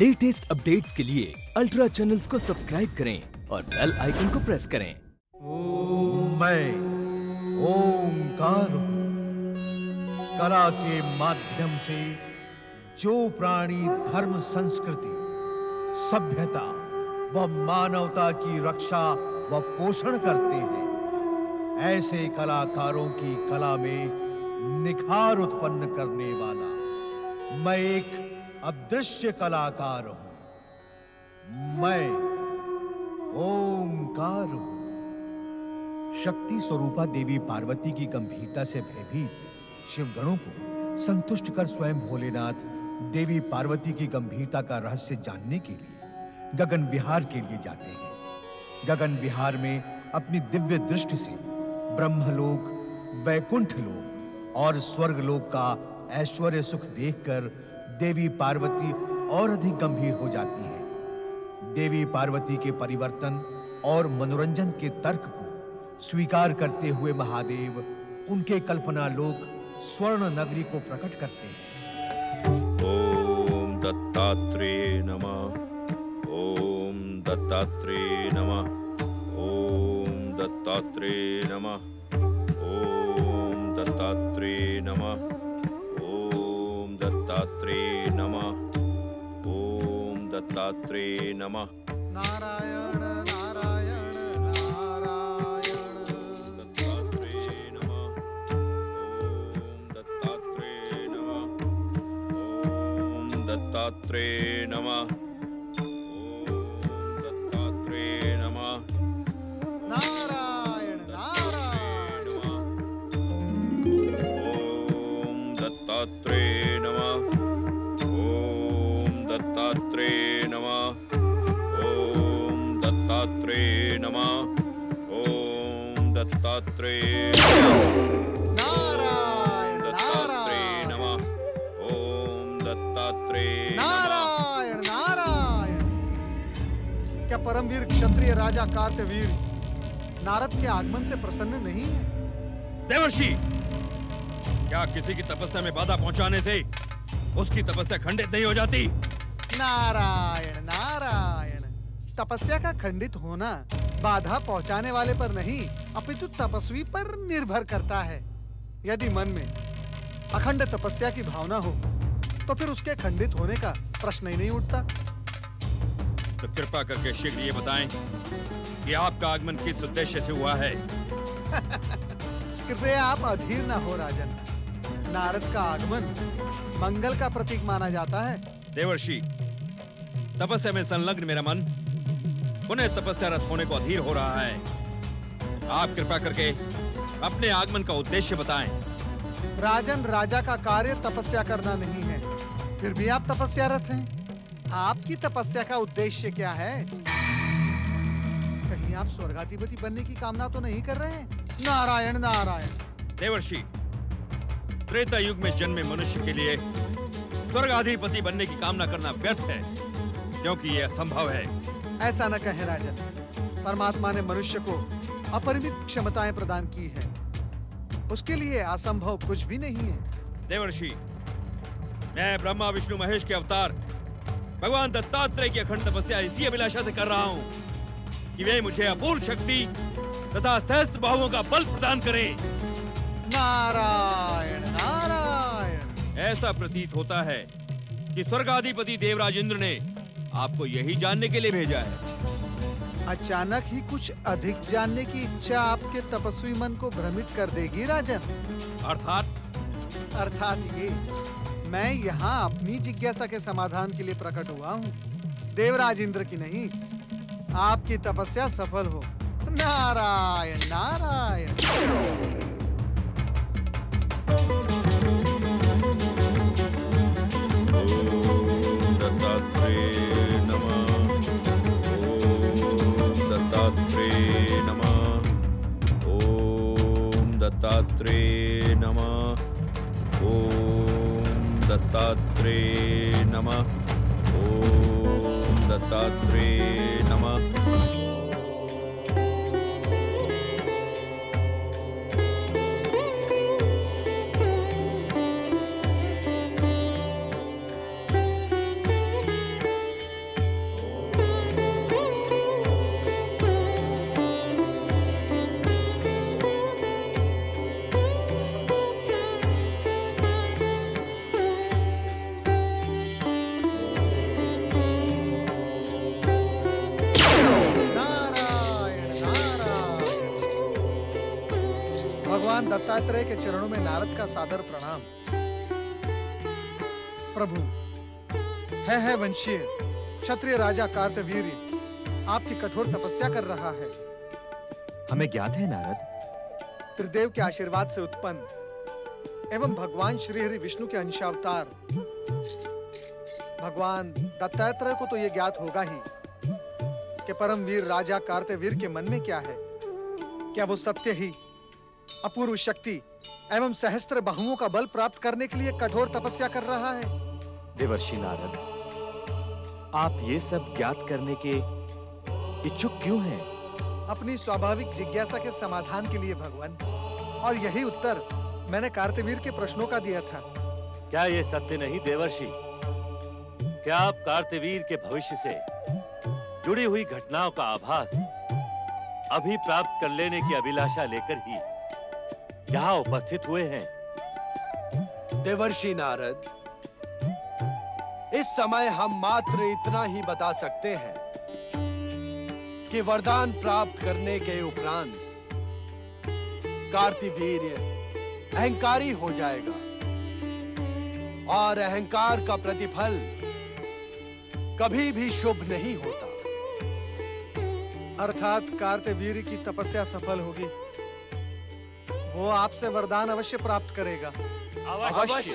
Latest updates के लिए ultra channels को सब्सक्राइब करें और बेल आइकन को प्रेस करें। ओम मैं ओमकार हूं। कला के माध्यम से जो प्राणी धर्म, संस्कृति, सभ्यता व मानवता की रक्षा व पोषण करते हैं, ऐसे कलाकारों की कला में निखार उत्पन्न करने वाला मैं एक अदृश्य कलाकार हूं। मैं ओमकार हूं। शक्ति स्वरूपा देवी पार्वती की गंभीरता से भयभीत शिवगणों को संतुष्ट कर स्वयं भोलेनाथ देवी पार्वती की गंभीरता का रहस्य जानने के लिए गगन विहार के लिए जाते हैं। गगन विहार में अपनी दिव्य दृष्टि से ब्रह्मलोक, वैकुंठ लोक और स्वर्गलोक का ऐश्वर्य सुख देखकर देवी पार्वती और अधिक गंभीर हो जाती है। देवी पार्वती के परिवर्तन और मनोरंजन के तर्क को स्वीकार करते हुए महादेव उनके कल्पना लोक स्वर्ण नगरी को प्रकट करते हैं। ओम दत्तात्रेय नमः। ओम दत्तात्रेय नमः। ओम दत्तात्रेय नमः। ओम दत्तात्रेय नमः। दत्तात्रेय नमः। ओम दत्तात्रेय नमः। नारायण नारायण नारायण दत्तात्रेय नमः। ओम दत्तात्रेय नमः। ओम दत्तात्रेय नमः। ओम दत्तात्रेय नमः। नारायण नारायण नमः। ओम दत्तात्रेय दत्तात्रेय नमः। ओम दत्तात्रेय नमः। ओम दत्तात्रेय नारायण दत्तात्रेय नमः। ओम दत्तात्रेय नारायण नारायण। क्या परमवीर क्षत्रिय राजा कार्तवीर नारद के आगमन से प्रसन्न नहीं है? देवर्षि, क्या किसी की तपस्या में बाधा पहुंचाने से उसकी तपस्या खंडित नहीं हो जाती? नारायण नारायण। तपस्या का खंडित होना बाधा पहुंचाने वाले पर नहीं, अपितु तपस्वी पर निर्भर करता है। यदि मन में अखंड तपस्या की भावना हो तो फिर उसके खंडित होने का प्रश्न ही नहीं उठता। तो कृपा करके शीघ्र ये बताएं कि आपका आगमन किस उद्देश्य से हुआ है। कृपया आप अधीर ना हो राजन। नारद का आगमन मंगल का प्रतीक माना जाता है। देवर्षि, तपस्या में संलग्न मेरा मन पुनः तपस्या रत होने को अधीर हो रहा है। आप कृपा करके अपने आगमन का उद्देश्य बताएं। राजन, राजा का कार्य तपस्या करना नहीं है, फिर भी आप तपस्या रत हैं। आपकी तपस्या का उद्देश्य क्या है? कहीं आप स्वर्गाधिपति बनने की कामना तो नहीं कर रहे हैं? नारायण नारायण। देवर्षि, त्रेता युग में जन्मे मनुष्य के लिए स्वर्गाधिपति बनने की कामना करना व्यर्थ है, क्योंकि यह असंभव है। ऐसा न कहें राजन। परमात्मा ने मनुष्य को अपरिमित क्षमताएं प्रदान की है, उसके लिए असंभव कुछ भी नहीं है। देवर्षि, मैं ब्रह्मा, विष्णु, महेश के अवतार भगवान दत्तात्रेय की अखंड तपस्या इसी अभिलाषा से कर रहा हूँ कि वे मुझे अपूर्ण शक्ति तथा सहस्त्र बाहुओं का बल प्रदान करें। नारायण नारायण। ऐसा प्रतीत होता है कि स्वर्गाधिपति देवराज इंद्र ने आपको यही जानने के लिए भेजा है। अचानक ही कुछ अधिक जानने की इच्छा आपके तपस्वी मन को भ्रमित कर देगी राजन। अर्थात ये मैं यहाँ अपनी जिज्ञासा के समाधान के लिए प्रकट हुआ हूँ, देवराज इंद्र की नहीं। आपकी तपस्या सफल हो। नारायण नारायण। दत्तात्रेय नमः। ओम दत्तात्रेय नमः। ओम दत्तात्रेय नमः। दत्तात्रेय के चरणों में नारद का सादर प्रणाम। प्रभु, है वंशीय क्षत्रिय राजा कार्तवीर्य आपकी कठोर तपस्या कर रहा है। हमें ज्ञात है नारद, त्रिदेव के आशीर्वाद से उत्पन्न एवं भगवान श्री हरि विष्णु के अंशावतार भगवान दत्तात्रेय को तो ये ज्ञात होगा ही कि परमवीर राजा कार्तवीर के मन में क्या है। क्या वो सत्य ही अपूर्व शक्ति एवं सहस्त्र बाहुओं का बल प्राप्त करने के लिए कठोर तपस्या कर रहा है? देवर्षि नारद, आप ये सब ज्ञात करने के इच्छुक क्यों हैं? अपनी स्वाभाविक जिज्ञासा के समाधान के लिए भगवान, और यही उत्तर मैंने कार्तवीर के प्रश्नों का दिया था। क्या ये सत्य नहीं देवर्षि? क्या आप कार्तवीर के भविष्य से जुड़ी हुई घटनाओं का आभास अभी प्राप्त कर लेने की अभिलाषा लेकर ही यहाँ उपस्थित हुए हैं? देवर्षि नारद, इस समय हम मात्र इतना ही बता सकते हैं कि वरदान प्राप्त करने के उपरांत कार्तवीर्य अहंकारी हो जाएगा और अहंकार का प्रतिफल कभी भी शुभ नहीं होता। अर्थात कार्तवीर्य की तपस्या सफल होगी, वो आपसे वरदान अवश्य प्राप्त करेगा। अवश्य अवश्य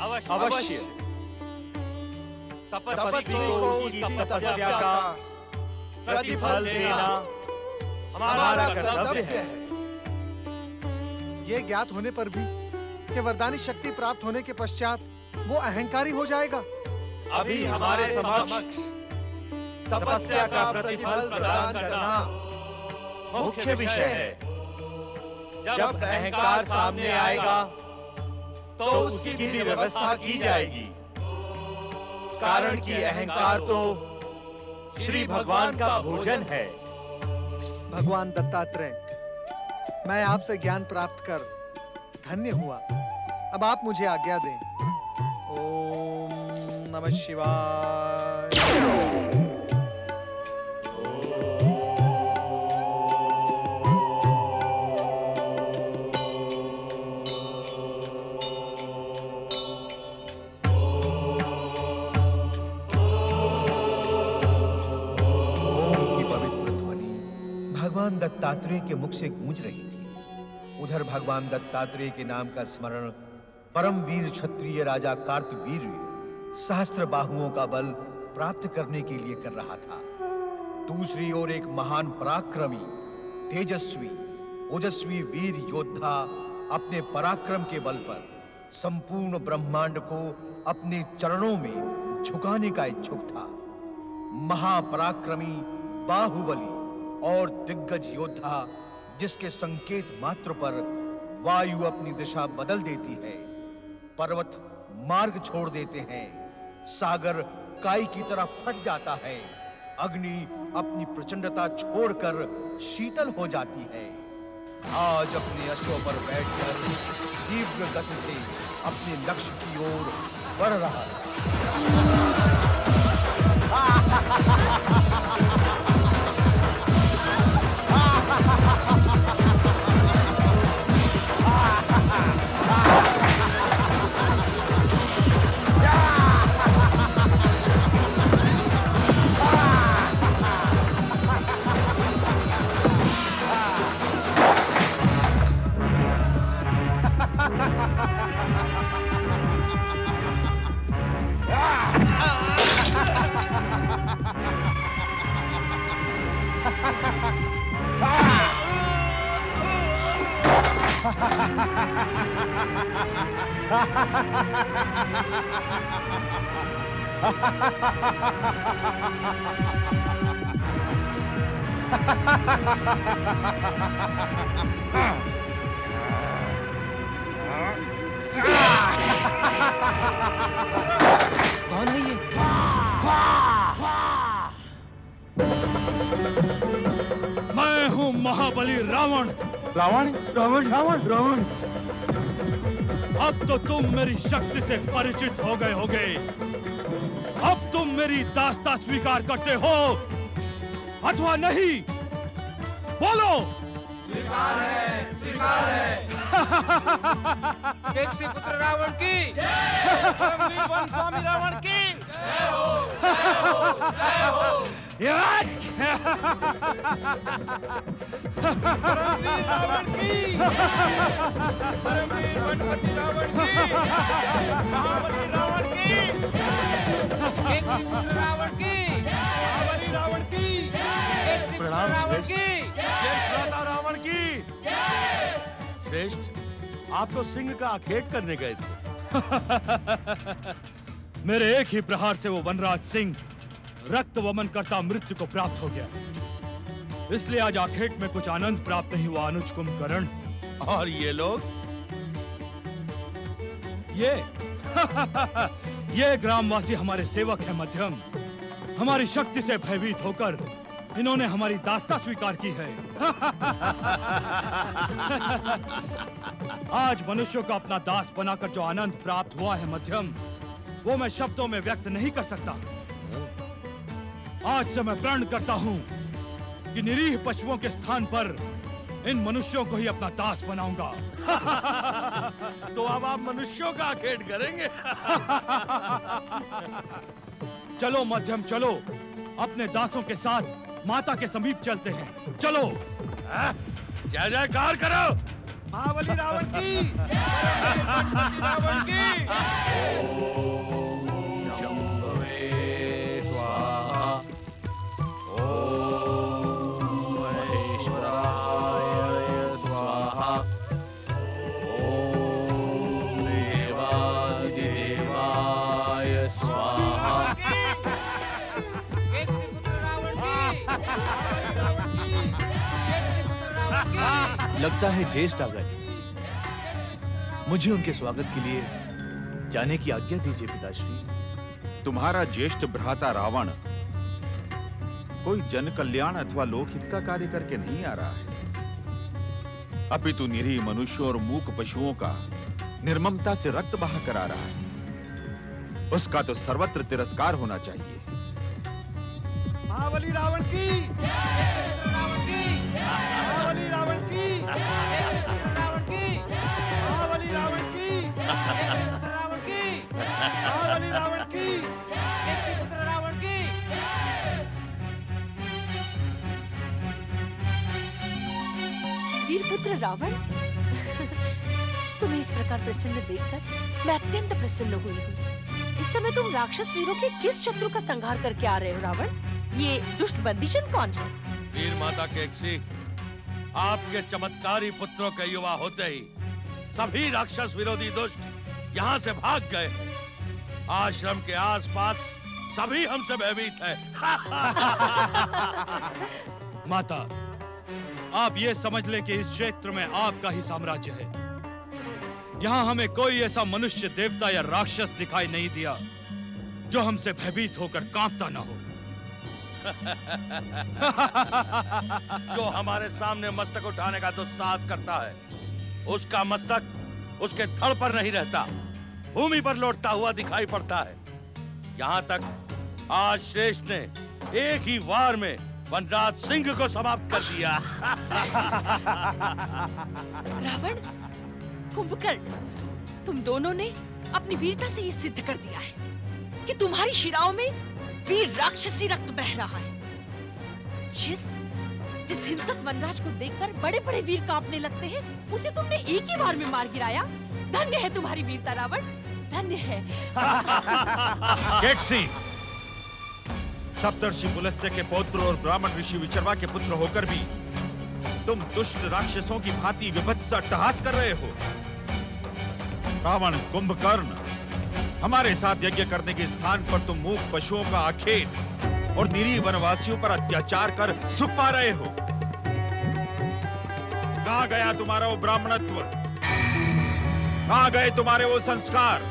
अवश्य। तपस्वी को उसकी तपस्या का प्रतिफल देना हमारा कर्तव्य है। ये ज्ञात होने पर भी कि वरदानी शक्ति प्राप्त होने के पश्चात वो अहंकारी हो जाएगा। अभी हमारे समक्ष तपस्या का प्रतिफल प्रदान करना मुख्य विषय है। जब अहंकार सामने आएगा तो उसकी भी व्यवस्था की जाएगी, कारण कि अहंकार तो श्री भगवान का भोजन है। भगवान दत्तात्रेय, मैं आपसे ज्ञान प्राप्त कर धन्य हुआ। अब आप मुझे आज्ञा दें। ओम नमः शिवाय। भगवान दत्तात्रेय के मुख से गूंज रही थी। उधर भगवान दत्तात्रेय के नाम का स्मरण परम वीर क्षत्रिय राजा कार्तवीर्य सहस्त्र बाहुओं का बल प्राप्त करने के लिए कर रहा था। दूसरी ओर एक महान पराक्रमी, तेजस्वी, ओजस्वी वीर योद्धा अपने पराक्रम के बल पर संपूर्ण ब्रह्मांड को अपने चरणों में झुकाने का इच्छुक था। महापराक्रमी बाहुबली और दिग्गज योद्धा, जिसके संकेत मात्र पर वायु अपनी दिशा बदल देती है, पर्वत मार्ग छोड़ देते हैं, सागर काई की तरह फट जाता है, अग्नि अपनी प्रचंडता छोड़कर शीतल हो जाती है। आज अपने अश्वों पर बैठकर तीव्र गति से अपने लक्ष्य की ओर बढ़ रहा है। कौन है ये? मैं हूँ महाबली रावण। रावण रावण रावण रावण, अब तो तुम मेरी शक्ति से परिचित हो गए होगे। अब तुम मेरी दास्तां स्वीकार करते हो अथवा नहीं? बोलो, स्वीकार है, स्वीकार है। देख से पुत्र रावण की जय, वन स्वामी रावण की जय हो, जय हो, जय हो। परमवीर रावण की परमवीर वनपति रावण की महाबली रावण की एक सिपुत्र रावण की महाबली रावण की एक सिपुत्र रावण की श्वेता रावण की। श्रेष्ठ, आप तो सिंह का अखेट करने गए थे। मेरे एक ही प्रहार से वो वनराज सिंह रक्त वमन करता मृत्यु को प्राप्त हो गया, इसलिए आज आखेट में कुछ आनंद प्राप्त नहीं हुआ। अनुज, कुंभकर्ण और ये लोग, ये ये ग्रामवासी हमारे सेवक हैं मध्यम। हमारी शक्ति से भयभीत होकर इन्होंने हमारी दास्ता स्वीकार की है। आज मनुष्यों का अपना दास बनाकर जो आनंद प्राप्त हुआ है मध्यम, वो मैं शब्दों में व्यक्त नहीं कर सकता। आज से मैं प्रण करता हूँ कि निरीह पशुओं के स्थान पर इन मनुष्यों को ही अपना दास बनाऊंगा। तो अब आप मनुष्यों का खेत करेंगे। चलो मध्यम, चलो अपने दासों के साथ माता के समीप चलते हैं। चलो, जय जयकार करो। महाबली रावण की, वनपति रावण की। लगता है ज्येष्ठ आ गए। मुझे उनके स्वागत के लिए जाने की आज्ञा दीजिए पिताश्री। तुम्हारा ज्येष्ठ भ्राता रावण कोई जन कल्याण अथवा लोकहित का कार्य करके नहीं आ रहा है, अपितु निरीह मनुष्यों और मूक पशुओं का निर्ममता से रक्त बहा कर आ रहा है। उसका तो सर्वत्र तिरस्कार होना चाहिए। महाबली रावण की, रावण की, महाबली रावण की, रावण की, महाबली रावण की, रावण की, महाबली रावण की, रावण की। वीर पुत्र रावण, तुम्हें इस प्रकार प्रसन्न देखकर मैं अत्यंत प्रसन्न हुई हूँ। इस समय तुम राक्षस वीरों के किस शत्रु का संहार करके आ रहे हो रावण? ये दुष्ट बंदीजन कौन है? वीर माता कैकेयी, आपके चमत्कारी पुत्रों के युवा होते ही सभी राक्षस विरोधी दुष्ट यहाँ से भाग गए। आश्रम के आसपास सभी हमसे भयभीत है। माता, आप ये समझ ले कि इस क्षेत्र में आपका ही साम्राज्य है। यहाँ हमें कोई ऐसा मनुष्य, देवता या राक्षस दिखाई नहीं दिया जो हमसे भयभीत होकर कांपता ना हो। जो हमारे सामने मस्तक उठाने का दुस्साहस करता है, उसका मस्तक उसके धड़ पर नहीं रहता, भूमि पर लौटता हुआ दिखाई पड़ता है। यहाँ तक आज श्रेष्ठ ने एक ही वार में वनराज सिंह को समाप्त कर दिया। रावण, कुंभकर्ण, तुम दोनों ने अपनी वीरता से ये सिद्ध कर दिया है कि तुम्हारी शिराओं में वीर राक्षसी रक्त बह रहा है। जिस हिंसक वनराज को देखकर बड़े-बड़े वीर कांपने लगते हैं, उसे तुमने एक ही बार में मार गिराया। धन्य है तुम्हारी वीरता रावण, धन्य है। कैकेयी, सप्तर्षि पुलस्त्य के पौत्र और ब्राह्मण ऋषि विचरवा के पुत्र होकर भी तुम दुष्ट राक्षसों की भांति विभत्स अट्टहास कर रहे हो। रावण, कुंभकर्ण, हमारे साथ यज्ञ करने के स्थान पर तुम मूक पशुओं का आखेट और निरीह वनवासियों पर अत्याचार कर सुख पा रहे हो। कहाँ गया तुम्हारा वो ब्राह्मणत्व? कहाँ गए तुम्हारे वो संस्कार?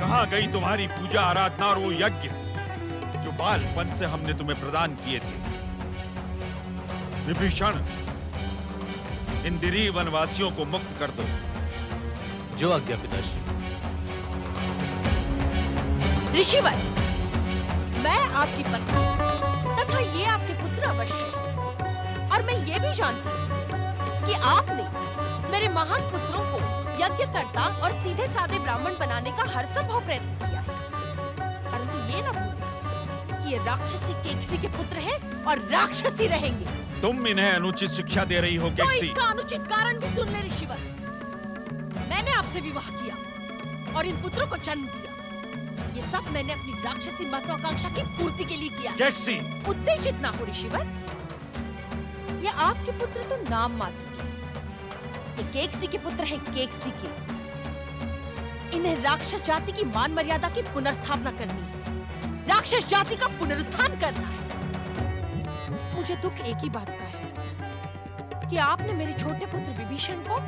कहाँ गई तुम्हारी पूजा आराधना और वो यज्ञ जो बालपन से हमने तुम्हें प्रदान किए थे? विभीषण, इन निरीह वनवासियों को मुक्त कर दो। जो आज्ञा पिताश्री। ऋषिवर, मैं आपकी पत्नी तथा ये आपके पुत्र अवश्य, और मैं ये भी जानती हूँ कि आपने मेरे महान पुत्रों को यज्ञकर्ता और सीधे साधे ब्राह्मण बनाने का हर संभव प्रयत्न किया, परंतु ये न भूलें कि ये राक्षसी केकसी के पुत्र हैं और राक्षसी रहेंगे। तुम इन्हें अनुचित शिक्षा दे रही हो केकसी। तो इसका अनुचित कारण भी सुन ले ऋषिवर। मैंने आपसे विवाह किया और इन पुत्रों को जन्म दिया। ये सब मैंने अपनी राक्षसी महत्वाकांक्षा की पूर्ति के लिए किया। केकसी, उत्तेजित ना हो ऋषिवर। ये आपके पुत्र तो नाम मात्र के, ये केकसी के पुत्र हैं, केकसी के। इन्हें राक्षस जाति की मान मर्यादा की पुनर्स्थापना करनी है, राक्षस जाति का पुनरुत्थान करना है। मुझे दुख एक ही बात का है कि आपने मेरे छोटे पुत्र विभीषण को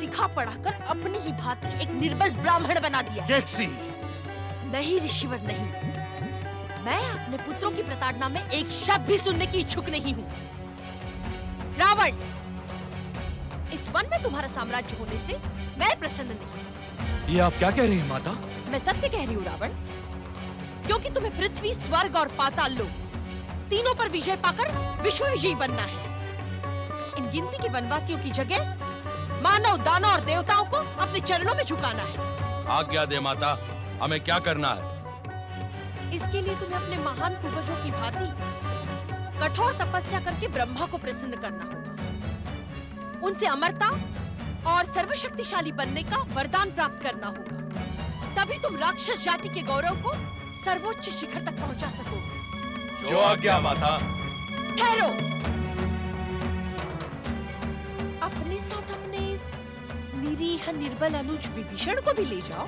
सिखा पढ़ाकर अपनी ही भांति एक निर्बल ब्राह्मण बना दिया। केकसी, नहीं ऋषिवर नहीं, मैं अपने पुत्रों की प्रताड़ना में एक शब्द भी सुनने की इच्छुक नहीं हूँ। रावण, इस वन में तुम्हारा साम्राज्य होने से मैं प्रसन्न नहीं। ये आप क्या कह रही हैं माता? मैं सत्य कह रही हूँ रावण, क्योंकि तुम्हें पृथ्वी, स्वर्ग और पाताल लोक तीनों पर विजय पाकर विश्व विजयी बनना है। इन गिनती के वनवासियों की जगह मानव, दानव और देवताओं को अपने चरणों में झुकाना है। आज्ञा दे माता, हमें क्या करना है? इसके लिए तुम्हें अपने महान पूर्वजों की भांति कठोर तपस्या करके ब्रह्मा को प्रसन्न करना होगा, उनसे अमरता और सर्वशक्तिशाली बनने का वरदान प्राप्त करना होगा। तभी तुम राक्षस जाति के गौरव को सर्वोच्च शिखर तक पहुंचा सकोगे। जो आज्ञा माता। ठहरो, अपने साथ अपने इस निरीह निर्बल अनुज विभीषण को भी ले जाओ।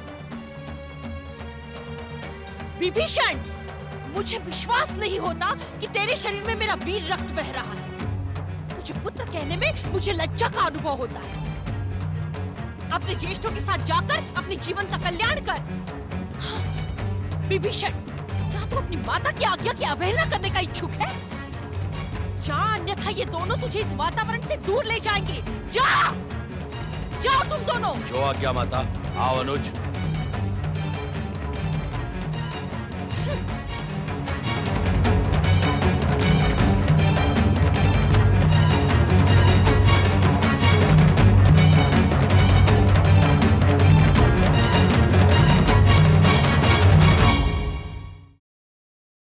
विभीषण, मुझे विश्वास नहीं होता कि तेरे शरीर में मेरा वीर रक्त बह रहा है। तुझे पुत्र कहने में मुझे लज्जा का अनुभव होता है। अपने ज्येष्ठों के साथ जाकर अपने जीवन का कल्याण कर। विभीषण, क्या तू अपनी माता की आज्ञा की अवहेलना करने का इच्छुक है? जा, अन्यथा ये दोनों तुझे इस वातावरण से दूर ले जाएंगे। जाओ तुम दोनों। जो आज्ञा माता। आओ अनुज।